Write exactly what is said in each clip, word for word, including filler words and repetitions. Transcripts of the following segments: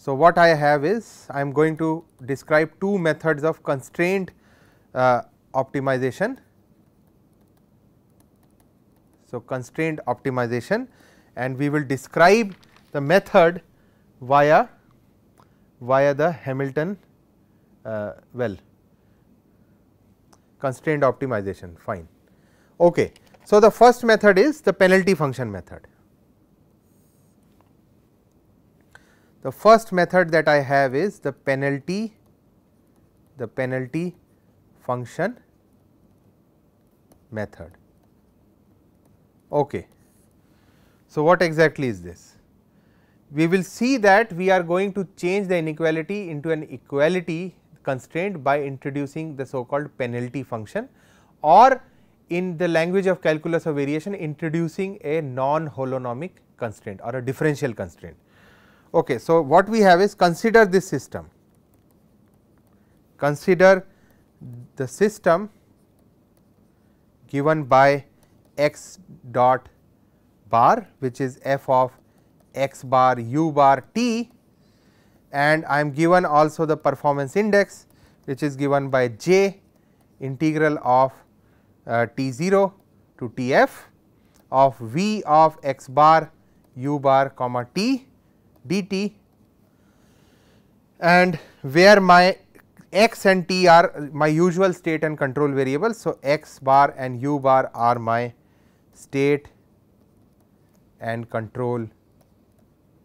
So, what I have is I am going to describe two methods of constrained uh, optimization. So, constrained optimization, and we will describe the method via via the Hamilton uh, well constrained optimization fine. Okay. So, the first method is the penalty function method. The first method that I have is the penalty, the penalty function method. Okay. So, what exactly is this? We will see that we are going to change the inequality into an equality constraint by introducing the so called penalty function, or in the language of calculus of variation, introducing a non-holonomic constraint or a differential constraint. Okay, so, what we have is, consider this system, consider the system given by x dot bar, which is f of x bar u bar t, and I am given also the performance index, which is given by j integral of uh, t zero to t f of v of x bar u bar comma t dt, and where my x and t are my usual state and control variables. So, x bar and u bar are my state and control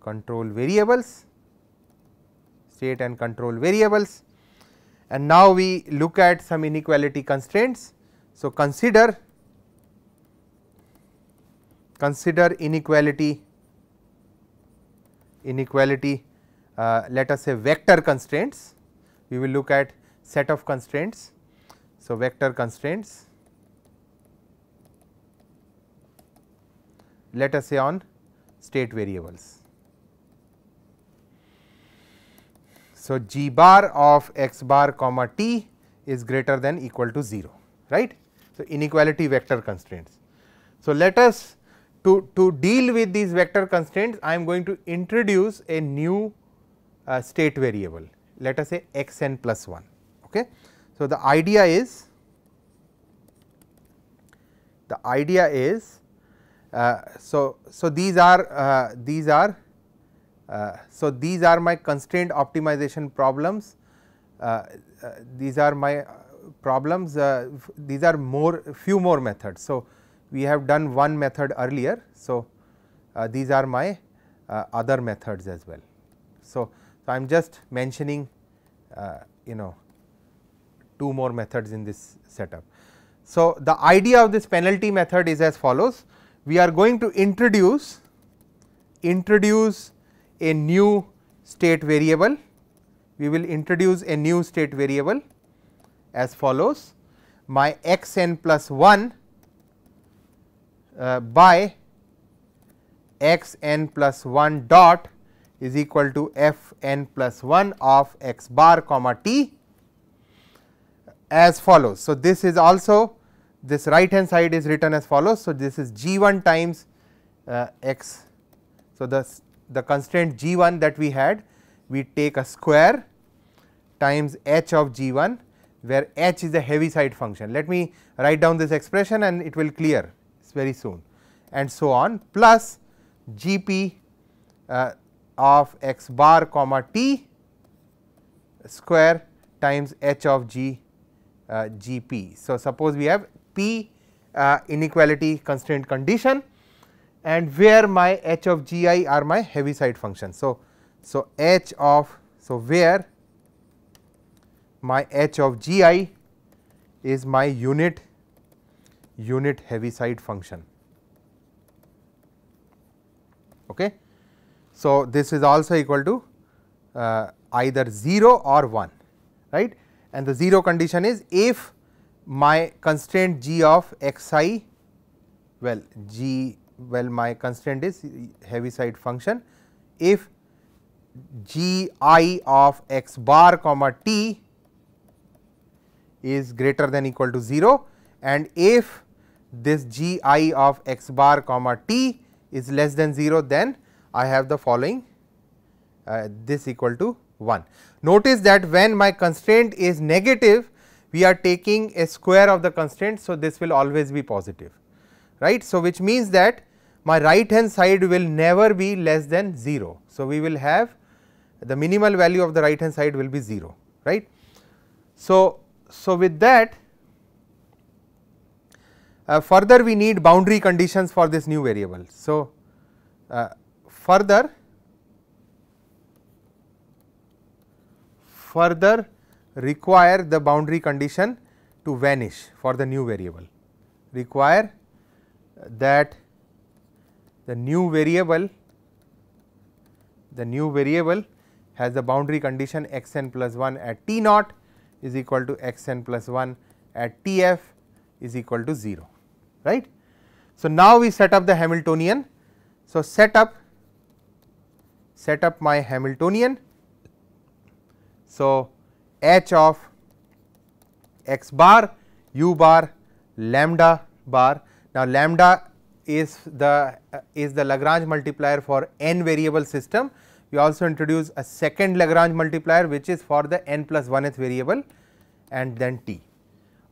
control variables, state and control variables. And now, we look at some inequality constraints. So, consider consider inequality inequality uh, let us say vector constraints. We will look at set of constraints. So, vector constraints, let us say on state variables. So, g bar of x bar comma t is greater than equal to zero, right. So, inequality vector constraints. So, let us To, to deal with these vector constraints, I am going to introduce a new uh, state variable, let us say x n plus one. Okay. So, the idea is the idea is uh, so, so these are uh, these are uh, so these are my constrained optimization problems, uh, uh, these are my problems, uh, these are more few more methods. So, we have done one method earlier. So, uh, these are my uh, other methods as well. So, so I am just mentioning uh, you know two more methods in this setup. So, the idea of this penalty method is as follows. We are going to introduce introduce a new state variable. We will introduce a new state variable as follows. My x n plus one Uh, by x n plus one dot is equal to f n plus one of x bar comma t as follows. So, this is also this right hand side is written as follows. So, this is g one times uh, x. So, the, the constraint g one that we had, we take a square times h of g one, where h is the Heaviside function. Let me write down this expression and it will clear very soon, and so on, plus g p uh, of x bar comma t square times h of g uh, g p. So, suppose we have p uh, inequality constraint condition, and where my h of g I are my Heaviside function. So, so h of so where my h of g I is my unit unit Heaviside function. Okay. So, this is also equal to uh, either zero or one, right, and the zero condition is if my constraint g of xi, well g, well my constraint is Heaviside function, if g I of x bar comma t is greater than equal to zero, and if this g I of x bar comma t is less than zero, then I have the following uh, this equal to one. Notice that when my constraint is negative, we are taking a square of the constraint. So, this will always be positive, right. So, which means that my right hand side will never be less than zero. So, we will have the minimal value of the right hand side will be zero, right. So, so with that uh, further we need boundary conditions for this new variable. So, uh, further further require the boundary condition to vanish for the new variable, require that the new variable the new variable has the boundary condition x n plus one at t naught is equal to x n plus one at t f is equal to zero, right. So, now we set up the Hamiltonian. So, set up set up my Hamiltonian. So, h of x bar u bar lambda bar. Now, lambda is the uh, is the Lagrange multiplier for n variable system. We also introduce a second Lagrange multiplier which is for the n plus one-th variable and then t.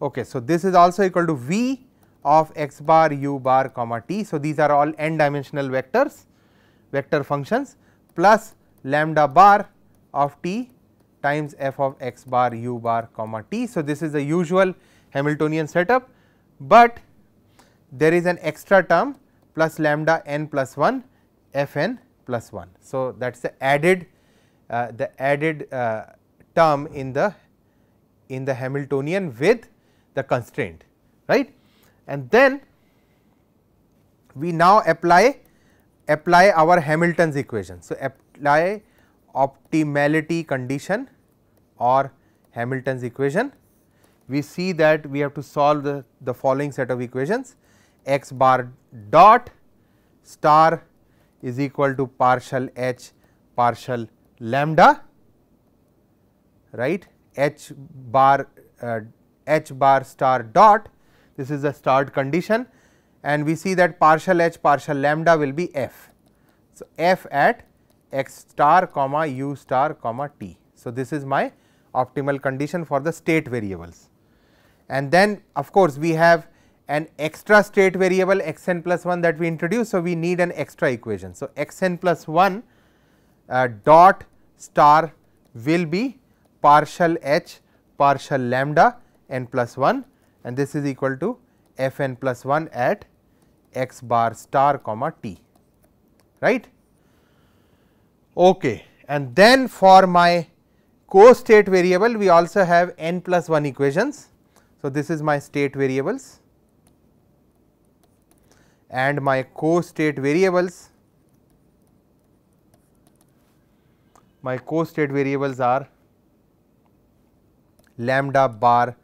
Okay, so, this is also equal to v of x bar u bar comma t. So, these are all n dimensional vectors vector functions plus lambda bar of t times f of x bar u bar comma t. So, this is the usual Hamiltonian setup, but there is an extra term plus lambda n plus one f n plus one. So, that is the added uh, the added uh, term in the in the Hamiltonian with the constraint, right. And then we now apply apply our Hamilton's equation. So, apply optimality condition or Hamilton's equation. We see that we have to solve the, the following set of equations: x bar dot star is equal to partial h partial lambda, right, h bar uh, h bar star dot, this is the start condition, and we see that partial h partial lambda will be f. So, f at x star comma u star comma t. So, this is my optimal condition for the state variables, and then of course, we have an extra state variable x n plus one that we introduce. So, we need an extra equation. So, x n plus one uh, dot star will be partial h partial lambda n plus one, and this is equal to f n plus one at x bar star comma t, right. Okay. And then for my co-state variable, we also have n plus one equations. So, this is my state variables, and my co-state variables, my co-state variables are lambda bar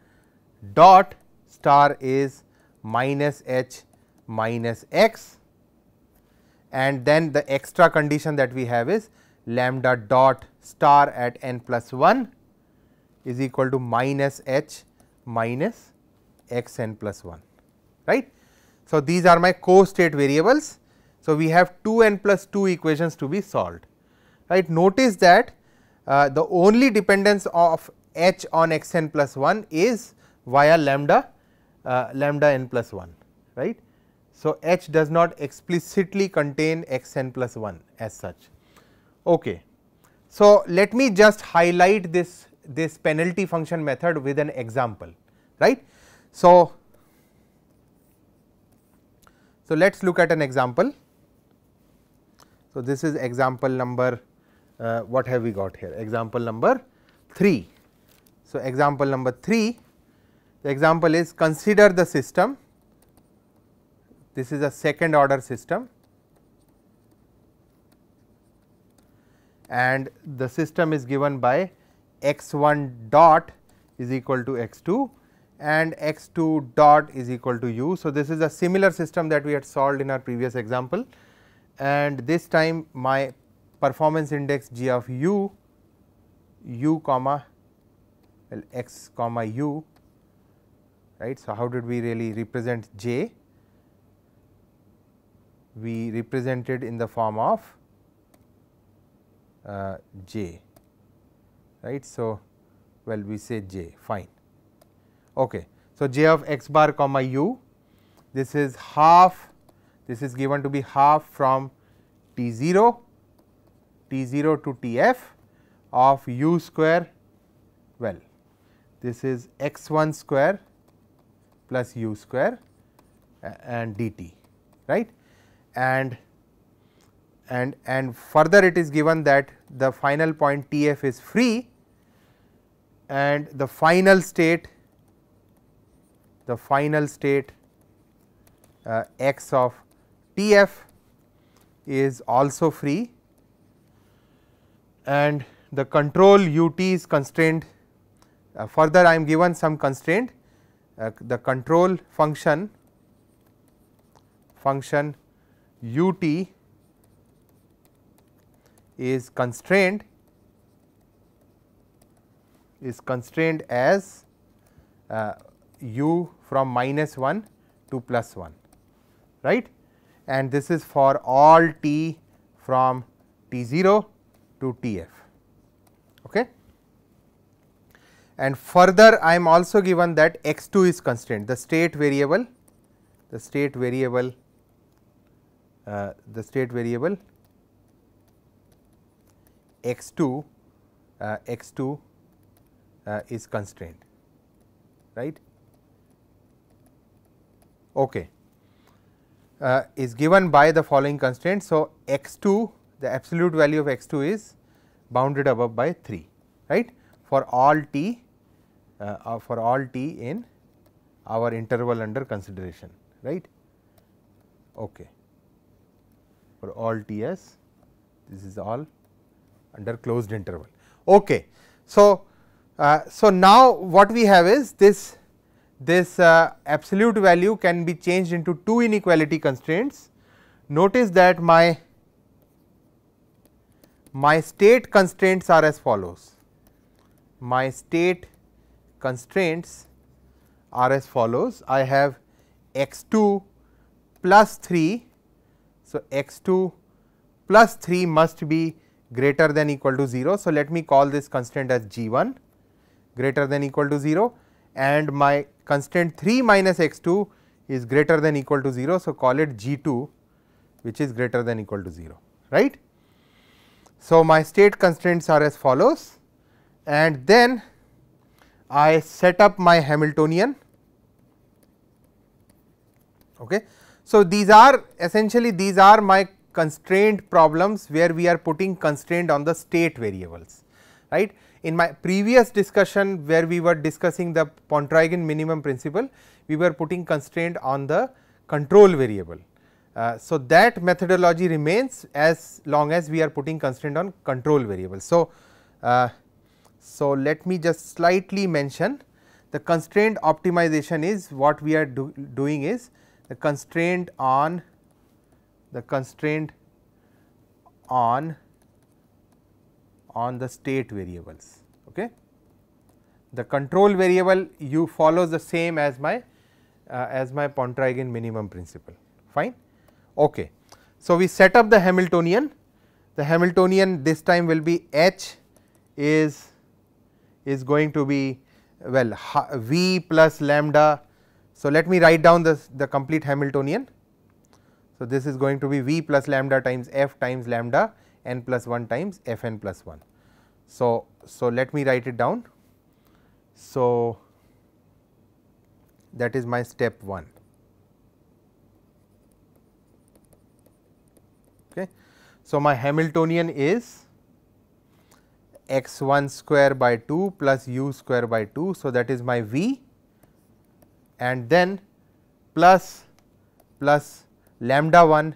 dot star is minus h minus x, and then the extra condition that we have is lambda dot star at n plus one is equal to minus h minus x n plus one, right. So, these are my co-state variables. So, we have two n plus two equations to be solved, right. Notice that uh, the only dependence of h on x n plus one is via lambda uh, lambda n plus one, right. So, h does not explicitly contain x n plus one as such. Okay. So, let me just highlight this this penalty function method with an example, right. So, So, let us look at an example. So, this is example number uh, what have we got here, example number three. So, example number three, the example is consider the system, this is a second order system, and the system is given by x one dot is equal to x two and x two dot is equal to u. So, this is a similar system that we had solved in our previous example, and this time my performance index g of u, u comma well x comma u, right. So, how did we really represent j? We represented in the form of uh, j, right. So, well we say j, fine. Okay. So, j of x bar comma u, this is half, this is given to be half from t zero, t zero to t f of u square, well this is x one square plus u square and d t, right. And, and, and further it is given that the final point t f is free and the final state, the final state uh, x of t f is also free, and the control u t is constrained. Uh, further I am given some constraint, uh, the control function, function u t is constrained, is constrained as uh, u from minus one to plus one, right, and this is for all t from t zero to t f. Okay. And further I am also given that x two is constrained, the state variable, the state variable, uh, the state variable x two, uh, x two uh, is constrained, right. Okay, uh, is given by the following constraint. So, x two, the absolute value of x two is bounded above by three, right, for all t uh, for all t in our interval under consideration, right. Okay. For all t s, this is all under closed interval. Okay. So, uh, so now what we have is this this uh, absolute value can be changed into two inequality constraints. Notice that my my state constraints are as follows, my state constraints are as follows. I have x two plus three. So, x two plus three must be greater than equal to zero. So, let me call this constraint as g one greater than equal to zero, and my constraint three minus x two is greater than equal to zero. So, call it g two which is greater than equal to zero, right. So, my state constraints are as follows, and then I set up my Hamiltonian. Okay. So, these are essentially these are my constraint problems where we are putting constraint on the state variables, right. In my previous discussion where we were discussing the Pontryagin minimum principle, we were putting constraint on the control variable. Uh, so, that methodology remains as long as we are putting constraint on control variable. So, uh, so let me just slightly mention the constrained optimization is what we are do, doing is the constraint on the constraint on on the state variables. Okay. The control variable you follow the same as my uh, as my Pontryagin minimum principle, fine. Okay. So, we set up the Hamiltonian, the Hamiltonian this time will be h is, is going to be well v plus lambda. So, let me write down this, the complete Hamiltonian. So, this is going to be v plus lambda times f times lambda n plus one times f n plus one. So, so let me write it down. So, that is my step one. So, my Hamiltonian is x one square by two plus u square by two. So, that is my v, and then plus plus lambda one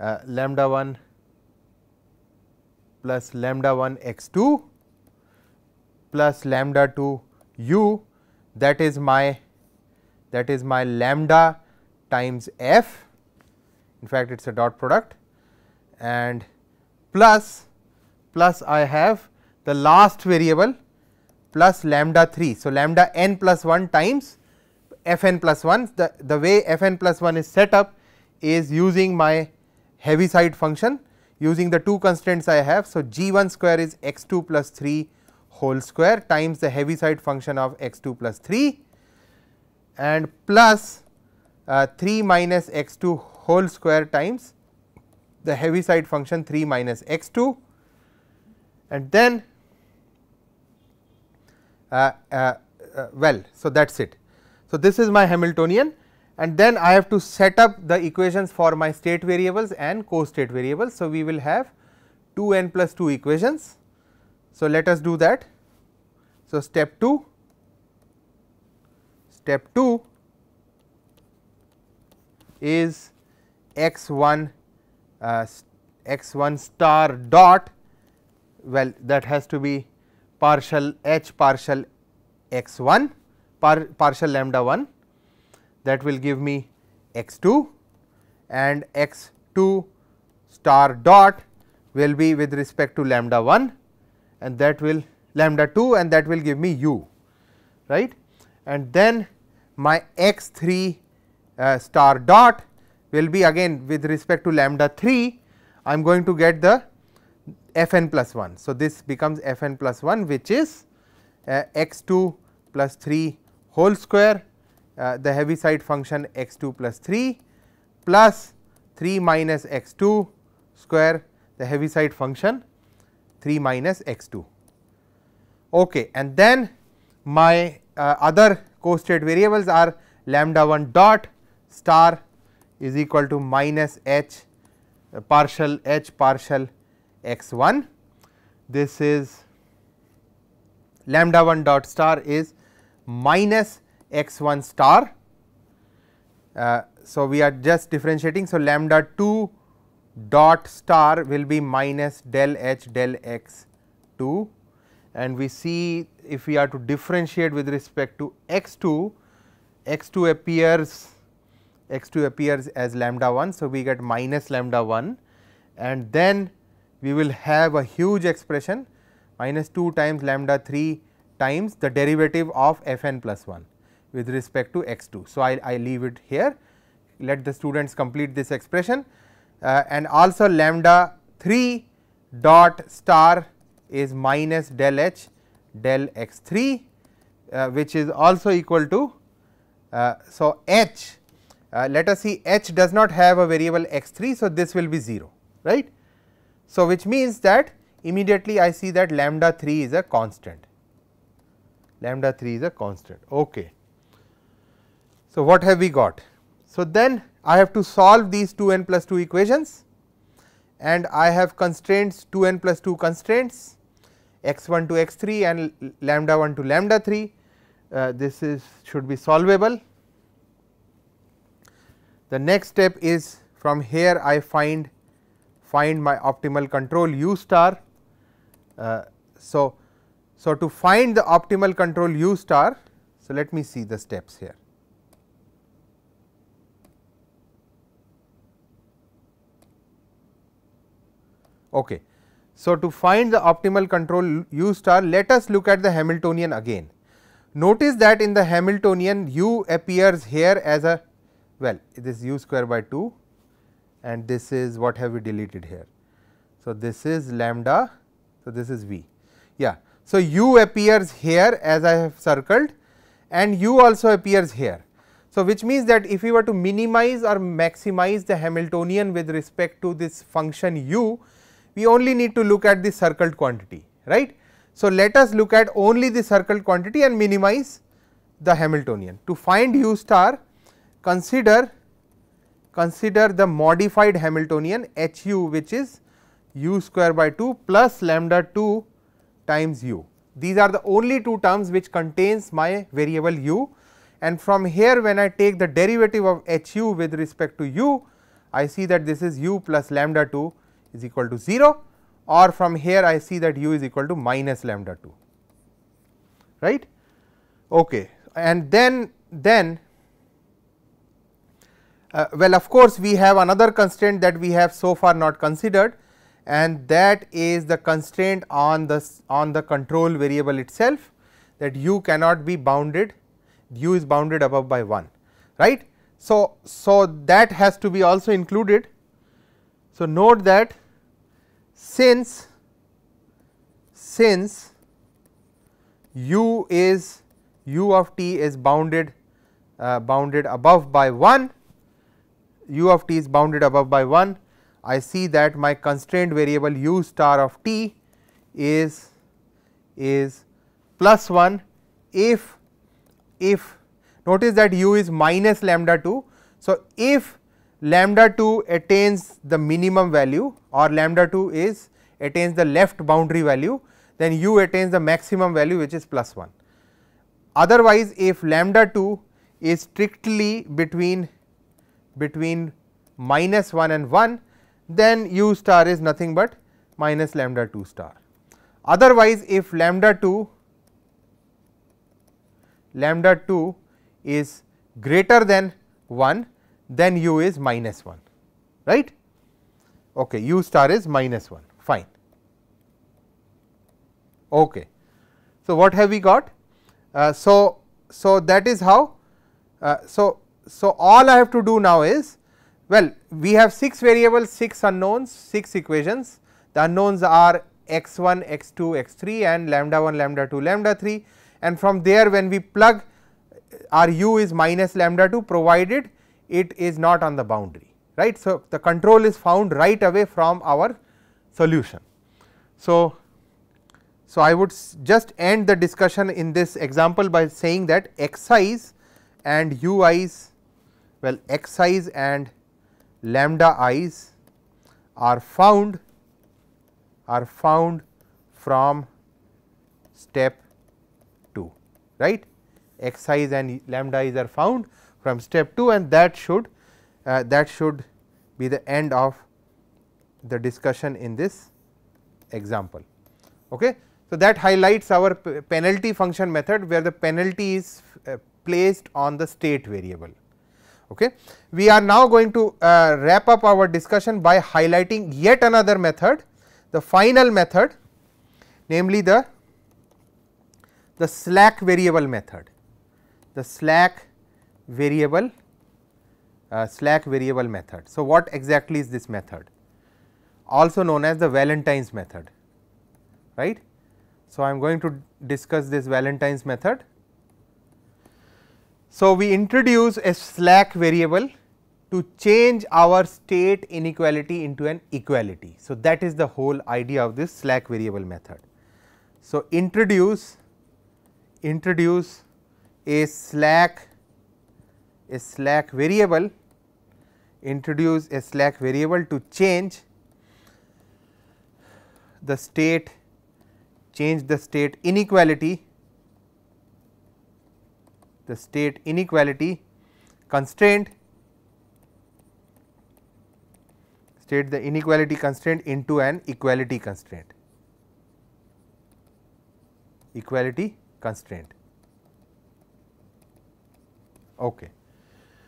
uh, lambda one plus lambda one x two plus lambda two u, that is my that is my lambda times f, in fact it is a dot product, and plus plus I have the last variable plus lambda three. So, lambda n plus one times f n plus one. The, the way f n plus one is set up is using my Heaviside function, using the two constraints I have. So, g one square is x two plus three whole square times the Heaviside function of x two plus three, and plus uh, three minus x two whole square times the Heaviside function three minus x two, and then Uh, uh, uh, well, so that is it. So, this is my Hamiltonian, and then I have to set up the equations for my state variables and co-state variables. So, we will have two n plus two equations. So, let us do that. So, step two, step two is x one uh, x one star dot, well that has to be partial h partial x one par, partial lambda one, that will give me x two, and x two star dot will be with respect to lambda one, and that will lambda two, and that will give me u, right. And then my x three uh, star dot will be again with respect to lambda three, I am going to get the f n plus one. So, this becomes f n plus one, which is uh, x two plus three whole square, uh, the Heaviside function x two plus three, plus three minus x two square, the Heaviside function three minus x two. Okay. And then my uh, other co-state variables are lambda one dot star is equal to minus h uh, partial h partial x one, this is lambda one dot star is minus x one star. Uh, so, we are just differentiating. So, lambda two dot star will be minus del h del x two, and we see if we are to differentiate with respect to x two, x two appears x two appears as lambda one. So, we get minus lambda one, and then we will have a huge expression minus two times lambda three times the derivative of f n plus one with respect to x two. So, I, I leave it here, let the students complete this expression, uh, and also lambda three dot star is minus del h del x three, uh, which is also equal to. Uh, so, h uh, let us see, h does not have a variable x three. So, this will be zero, right. So, which means that immediately I see that lambda three is a constant, lambda three is a constant. Okay. So, what have we got? So, then I have to solve these two n plus two equations, and I have constraints two n plus two constraints x one to x three and lambda one to lambda three. Uh, this is should be solvable. The next step is from here I find find my optimal control u star. Uh, so, so to find the optimal control u star, so let me see the steps here. Okay. So, to find the optimal control u star, let us look at the Hamiltonian again. Notice that in the Hamiltonian u appears here as a, well this is u square by two. And this is what have we deleted here. So, this is lambda, so this is v, yeah. So, u appears here as I have circled, and u also appears here. So, which means that if we were to minimize or maximize the Hamiltonian with respect to this function u, we only need to look at the circled quantity, right. So, let us look at only the circled quantity and minimize the Hamiltonian. To find u star, consider consider the modified Hamiltonian h u, which is u square by two plus lambda two times u. These are the only two terms which contains my variable u, and from here when I take the derivative of h u with respect to u, I see that this is u plus lambda two is equal to zero, or from here I see that u is equal to minus lambda two, right. Okay. And then, then uh, well, of course, we have another constraint that we have so far not considered, and that is the constraint on the on the control variable itself, that u cannot be bounded, u is bounded above by one, right. So, so that has to be also included. So, note that since since u is u of t is bounded uh, bounded above by one, u of t is bounded above by one, I see that my constraint variable u star of t is is plus one if if notice that u is minus lambda two. So, if lambda two attains the minimum value or lambda two is attains the left boundary value, then u attains the maximum value, which is plus one. Otherwise, if lambda two is strictly between between minus one and one, then u star is nothing but minus lambda two star. Otherwise, if lambda two lambda two is greater than one, then u is minus one, right. Okay, u star is minus one, fine. Okay. So, what have we got? Uh, so, so that is how. Uh, so, so all I have to do now is, well, we have six variables, six unknowns, six equations. The unknowns are x one, x two, x three, and lambda one, lambda two, lambda three. And from there, when we plug, our u is minus lambda two, provided it is not on the boundary, right. So, the control is found right away from our solution. So, so I would just end the discussion in this example by saying that xi's and ui's, well, xi's and lambda i's are found are found from step two, right. Xi's and lambda i's are found from step two, and that should uh, that should be the end of the discussion in this example. Okay. So, that highlights our penalty function method, where the penalty is uh, placed on the state variable. Okay. We are now going to uh, wrap up our discussion by highlighting yet another method, the final method, namely the, the slack variable method, the slack variable uh, slack variable method. So, what exactly is this method? Also known as the Valentine's method, right. So, I am going to discuss this Valentine's method. So, we introduce a slack variable to change our state inequality into an equality. So, that is the whole idea of this slack variable method. So, introduce introduce a slack a slack variable introduce a slack variable to change the state change the state inequality the state inequality constraint state the inequality constraint into an equality constraint equality constraint. Okay.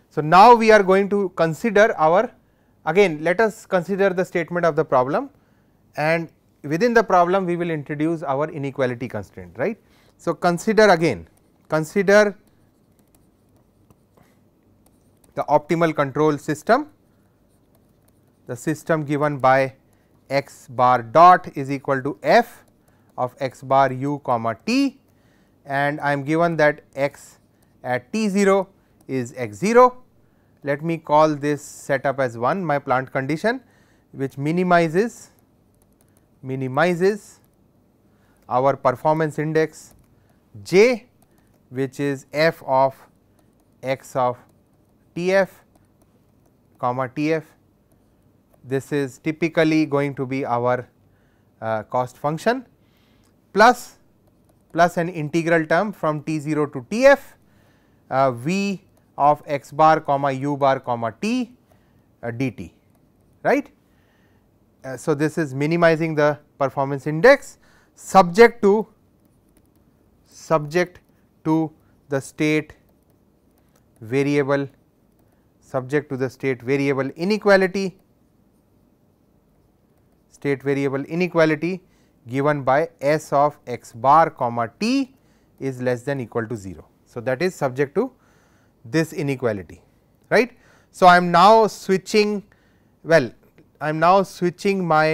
So, now we are going to consider our, again let us consider the statement of the problem, and within the problem we will introduce our inequality constraint, right. So, consider again consider the optimal control system. The system given by x bar dot is equal to f of x bar u comma t, and I am given that x at t zero is x zero. Let me call this setup as one, my plant condition, which minimizes minimizes our performance index j, which is f of x of tf comma tf. This is typically going to be our uh, cost function, plus plus an integral term from t zero to tf uh, v of x bar comma u bar comma t uh, dt, right. Uh, so, this is minimizing the performance index, subject to subject to the state variable subject to the state variable inequality, state variable inequality given by S of x bar comma t is less than equal to zero. So, that is subject to this inequality, right. So, I am now switching well I am now switching my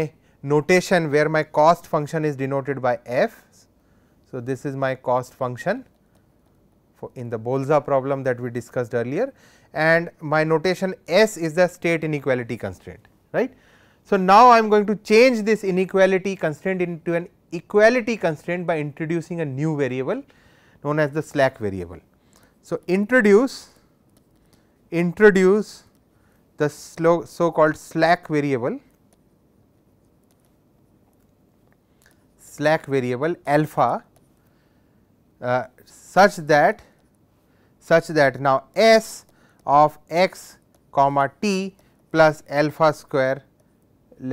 notation where my cost function is denoted by f. So, this is my cost function for in the Bolza problem that we discussed earlier, and my notation S is the state inequality constraint, right. So, now I am going to change this inequality constraint into an equality constraint by introducing a new variable known as the slack variable. So, introduce introduce the so called slack variable slack variable alpha uh, such that such that now S of x comma t plus alpha square,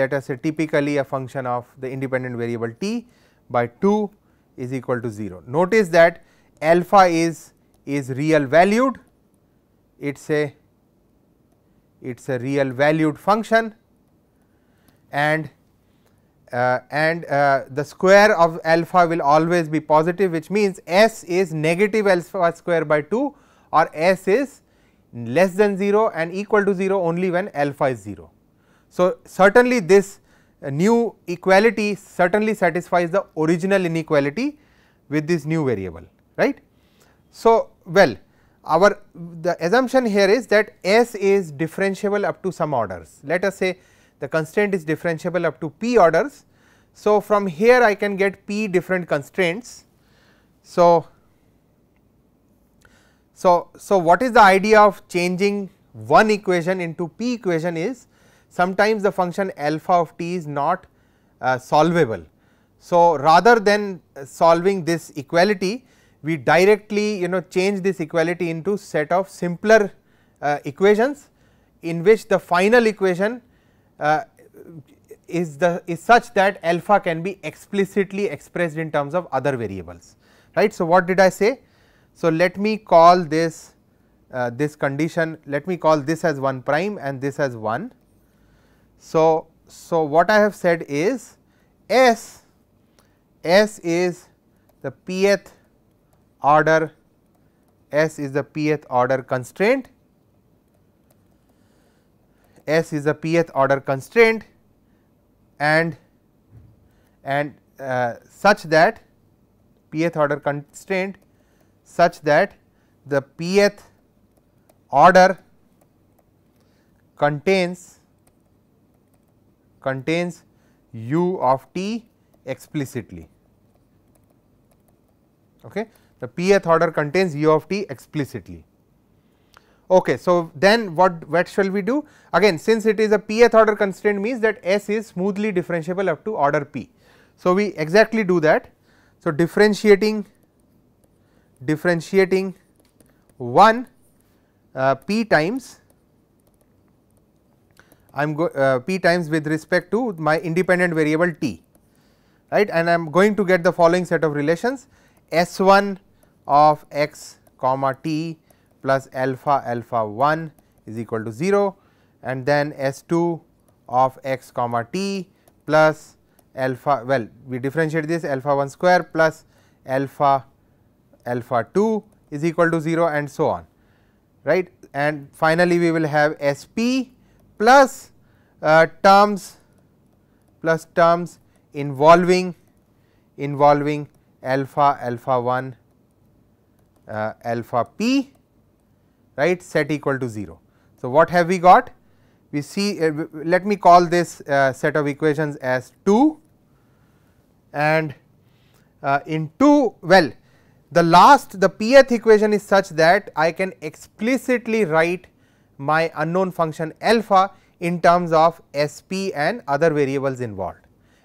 let us say typically a function of the independent variable t by two is equal to zero. Notice that alpha is is real valued, it is a it is a real valued function, and uh, and uh, the square of alpha will always be positive, which means S is negative alpha square by two, or S is less than zero and equal to zero only when alpha is zero. So, certainly this new equality certainly satisfies the original inequality with this new variable, right. So, well our the assumption here is that S is differentiable up to some orders. Let us say the constraint is differentiable up to p orders. So, from here I can get p different constraints. So, so, so what is the idea of changing one equation into p equation is sometimes the function alpha of t is not uh, solvable. So, rather than solving this equality, we directly you know change this equality into set of simpler uh, equations in which the final equation uh, is the is such that alpha can be explicitly expressed in terms of other variables, right. So, what did I say? So, let me call this uh, this condition let me call this as one prime and this as one. So, so what I have said is S S is the pth order S is the pth order constraint S is the pth order constraint and and uh, such that pth order constraint such that the pth order contains contains u of t explicitly. Okay. The pth order contains u of t explicitly. Okay. So, then what, what shall we do? Again, since it is a pth order constraint means that S is smoothly differentiable up to order p. So, we exactly do that. So, differentiating differentiating one uh, p times I am go uh, p times with respect to my independent variable t, right, and I am going to get the following set of relations S one of x comma t plus alpha alpha one is equal to zero, and then S two of x comma t plus alpha, well we differentiate this alpha one square plus alpha alpha two is equal to zero and so on, right, and finally we will have S p plus uh, terms plus terms involving involving alpha alpha one uh, alpha p, right, set equal to zero. So, what have we got? We see uh, let me call this uh, set of equations as two, and uh, in two well the last the pth equation is such that I can explicitly write my unknown function alpha in terms of S p and other variables involved,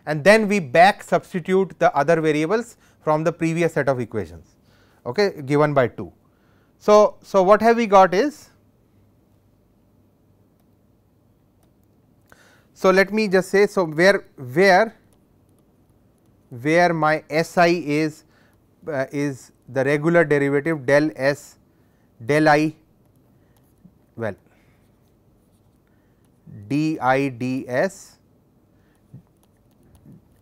and then we back substitute the other variables from the previous set of equations, okay, given by two. So, so what have we got is, so let me just say, so where where where my S i is uh, is the regular derivative del S del I, well, d I d s,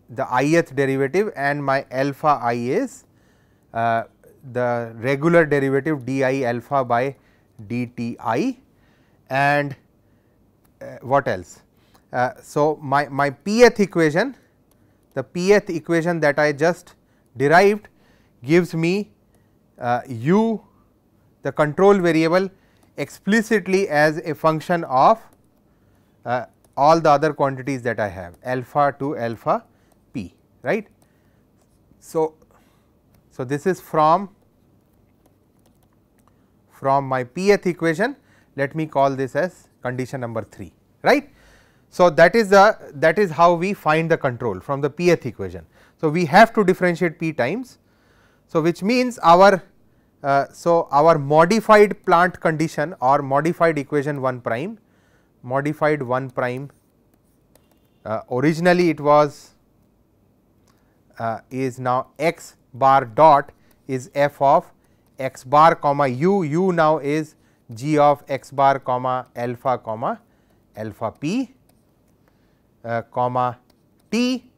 the ith derivative, and my alpha I is uh, the regular derivative d I alpha by d t I, and uh, what else. Uh, so, my, my pth equation, the pth equation that I just derived gives me uh, u, the control variable, explicitly as a function of uh, all the other quantities that I have, alpha to alpha p, right. So, so this is from, from my pth equation, let me call this as condition number three, right. So, that is the that is how we find the control from the pth equation. So, we have to differentiate p times. So, which means our uh, so our modified plant condition or modified equation one prime, modified one prime uh, originally it was uh, is now x bar dot is f of x bar comma u, u now is g of x bar comma alpha comma alpha p. Uh, comma t,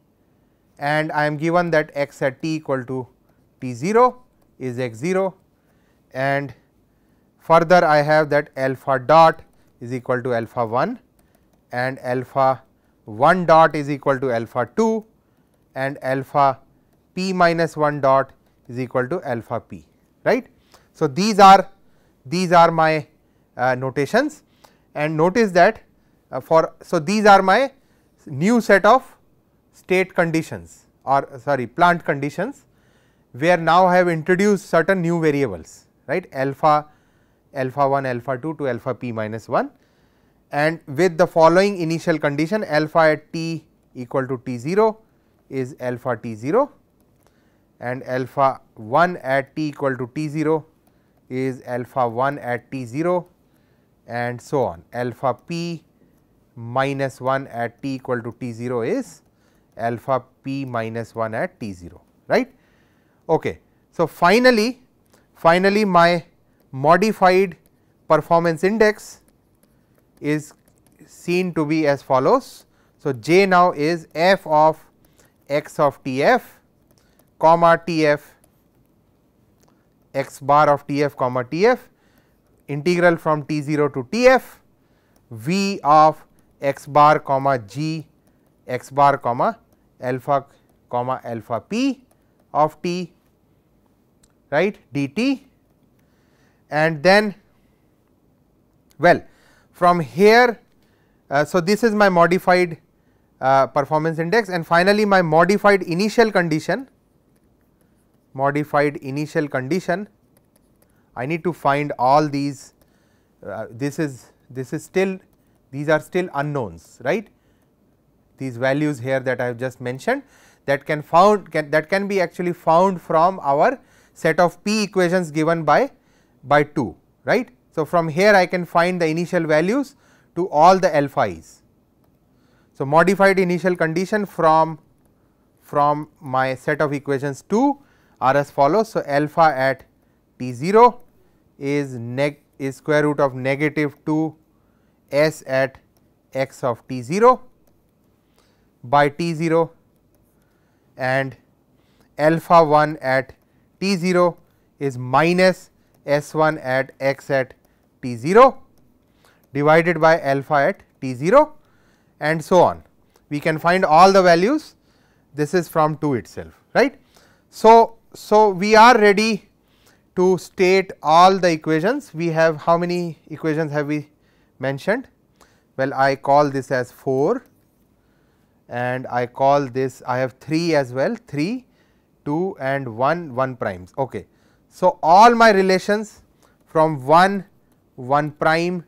and I am given that x at t equal to t zero is x zero, and further I have that alpha dot is equal to alpha one, and alpha one dot is equal to alpha two, and alpha p minus one dot is equal to alpha p, right. So, these are these are my uh, notations, and notice that uh, for so these are my new set of state conditions or sorry plant conditions, where now I have introduced certain new variables, right, alpha alpha one alpha two to alpha p minus one, and with the following initial condition alpha at t equal to t zero is alpha t zero, and alpha one at t equal to t zero is alpha one at t zero, and so on, alpha p minus one at t equal to t zero is alpha p minus one at t zero, right. Okay. So, finally, finally my modified performance index is seen to be as follows. So, j now is f of x of tf comma tf x bar of tf comma tf integral from t zero to tf v of x bar comma g x bar comma alpha comma alpha p of t, right, dt, and then well from here uh, so this is my modified uh, performance index, and finally my modified initial condition modified initial condition I need to find all these uh, this is this is still these are still unknowns, right, these values here that I have just mentioned that can found can, that can be actually found from our set of p equations given by by two, right. So, from here I can find the initial values to all the alpha i's. So, modified initial condition from from my set of equations two are as follows. So, alpha at t zero is neg is square root of negative two S at x of t zero by t zero, and alpha one at t zero is minus s one at x at t zero divided by alpha at t zero, and so on. We can find all the values, this is from two itself, right. So, so we are ready to state all the equations. We have how many equations have we mentioned? Well, I call this as four, and I call this I have three as well, three, two and one, one primes. Okay. So, all my relations from one, one prime,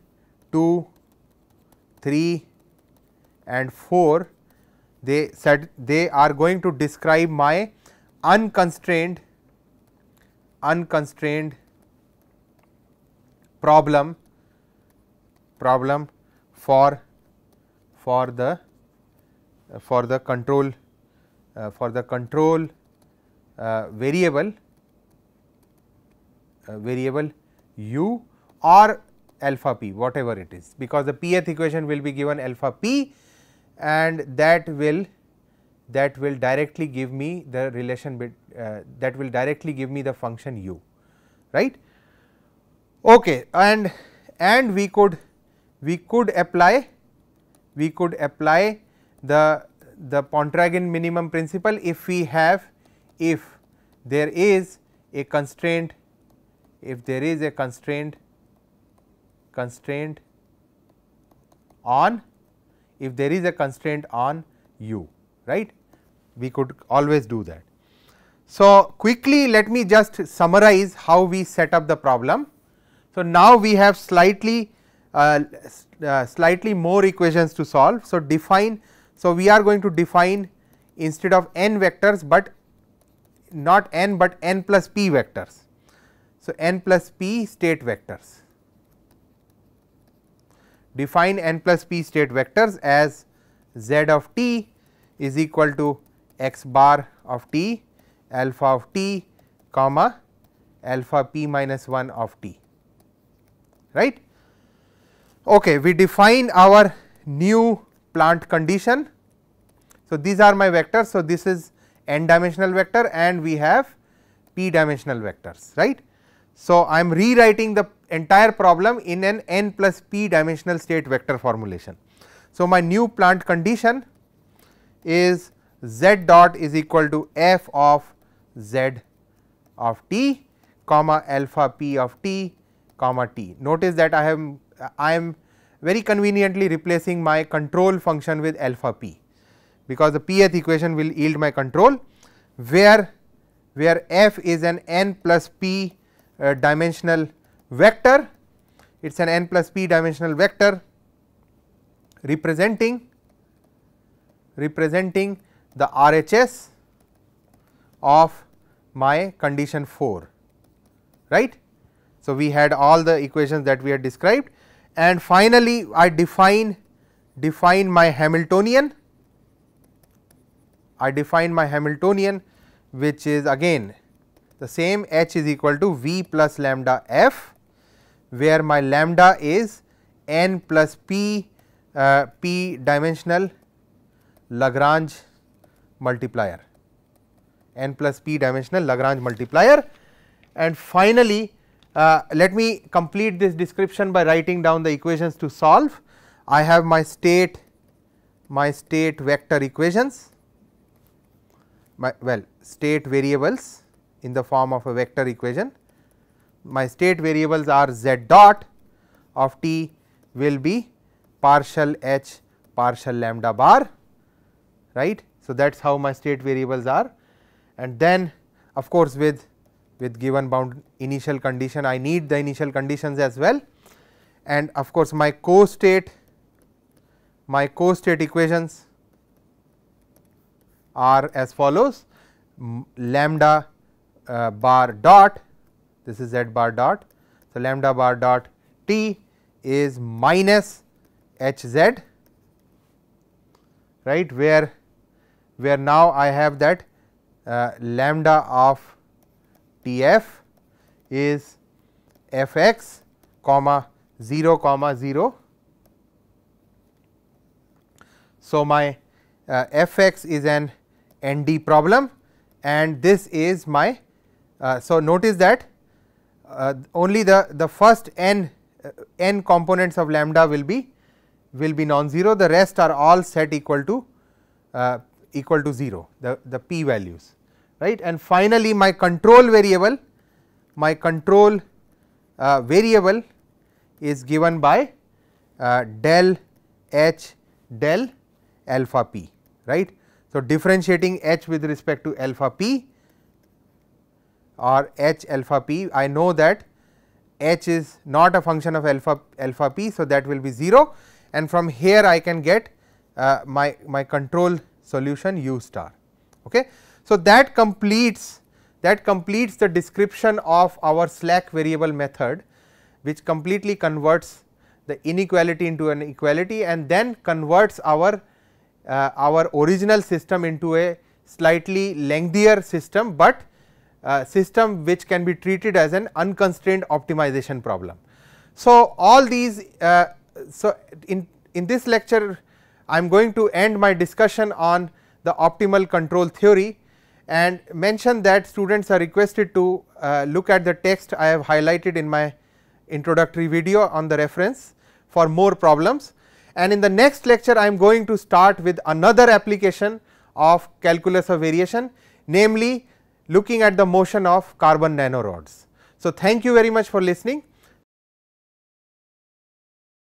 two, three and four, they said they are going to describe my unconstrained, unconstrained problem problem for for the uh, for the control uh, for the control uh, variable uh, variable u or alpha p, whatever it is, because the pth equation will be given alpha p, and that will that will directly give me the relation bit, uh, that will directly give me the function u, right. Okay, and and we could we could apply we could apply the the Pontryagin minimum principle if we have if there is a constraint if there is a constraint constraint on if there is a constraint on u, right. We could always do that. So, quickly let me just summarize how we set up the problem. So, now we have slightly uh, uh, slightly more equations to solve. So, define so we are going to define instead of n vectors, but not n, but n plus p vectors. So, n plus p state vectors. Define n plus p state vectors as z of t is equal to x bar of t, alpha of t, comma alpha p minus one of t, right. Okay, we define our new plant condition. So, these are my vectors. So, this is n dimensional vector and we have p dimensional vectors, right. So, I am rewriting the entire problem in an n plus p dimensional state vector formulation. So, my new plant condition is z dot is equal to f of z of t comma alpha p of t comma t. Notice that I am I am very conveniently replacing my control function with alpha p, because the pth equation will yield my control, where where f is an n plus p uh, dimensional vector. It is an n plus p dimensional vector representing representing the R H S of my condition four, right. So, we had all the equations that we had described, and finally, I define define my Hamiltonian I define my Hamiltonian which is again the same, h is equal to v plus lambda f, where my lambda is n plus p uh, p dimensional Lagrange multiplier, n plus p dimensional Lagrange multiplier. And finally, uh, let me complete this description by writing down the equations to solve. I have my state my state vector equations, my well state variables in the form of a vector equation. My state variables are z dot of t will be partial h partial lambda bar, right. So, that is how my state variables are, and then of course, with with given bound initial condition, I need the initial conditions as well. And of course, my co-state my co-state equations are as follows: lambda uh, bar dot, this is z bar dot. So, lambda bar dot t is minus h z, right, where where now I have that uh, lambda of T f is f x comma zero comma zero. So, my uh, f x is an N D problem, and this is my uh, so notice that uh, only the, the first n uh, n components of lambda will be will be non-zero, the rest are all set equal to uh, equal to zero, the, the p values, right. And finally, my control variable, my control uh, variable is given by uh, del h del alpha p, right. So, differentiating h with respect to alpha p or h alpha p, I know that h is not a function of alpha alpha p. So, that will be zero, and from here I can get uh, my, my control solution u star. Okay. So, that completes that completes the description of our slack variable method, which completely converts the inequality into an equality, and then converts our uh, our original system into a slightly lengthier system, but uh, system which can be treated as an unconstrained optimization problem. So, all these uh, so in, in this lecture I am going to end my discussion on the optimal control theory and mention that students are requested to uh, look at the text I have highlighted in my introductory video on the reference for more problems. And in the next lecture I am going to start with another application of calculus of variation, namely looking at the motion of carbon nanorods. So, thank you very much for listening.